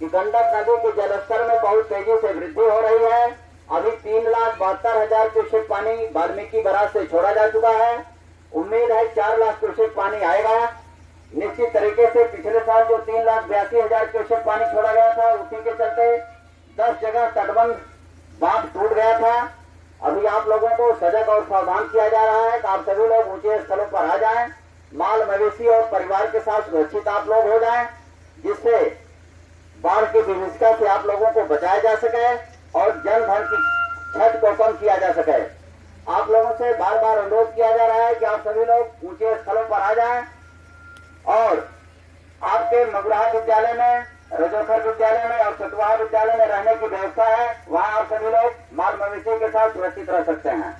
कि गंडक नदी के जलस्तर में बहुत तेजी से वृद्धि हो रही है। अभी 3,72,000 क्यूसेक पानी वाल्मीकि बराज से छोड़ा जा चुका है। उम्मीद है 4 लाख क्यूसेक पानी आएगा। निश्चित तरीके से पिछले साल जो 3,82,000 क्यूसेक पानी छोड़ा गया था, उसी के चलते 10 जगह तटबंध बांध टूट गया था। अभी आप लोगों को सजग और सावधान किया जा रहा है कि आप सभी लोग ऊंचे स्थलों पर आ जाए, माल मवेशी और परिवार के साथ सुरक्षित आप लोग हो जाए, जिससे बाढ़ की विभीषिका से आप लोगों को बचाया जा सके और जन धन की छत को कम किया जा सके। आप लोगों से बार बार अनुरोध किया जा रहा है कि आप सभी लोग ऊंचे स्थलों पर आ जाएं और आपके मगुराहा विद्यालय में, रजोसठ विद्यालय में और सतुवाह विद्यालय में रहने की व्यवस्था है। वहां आप सभी लोग माल मवेशी के साथ सुरक्षित रह सकते हैं।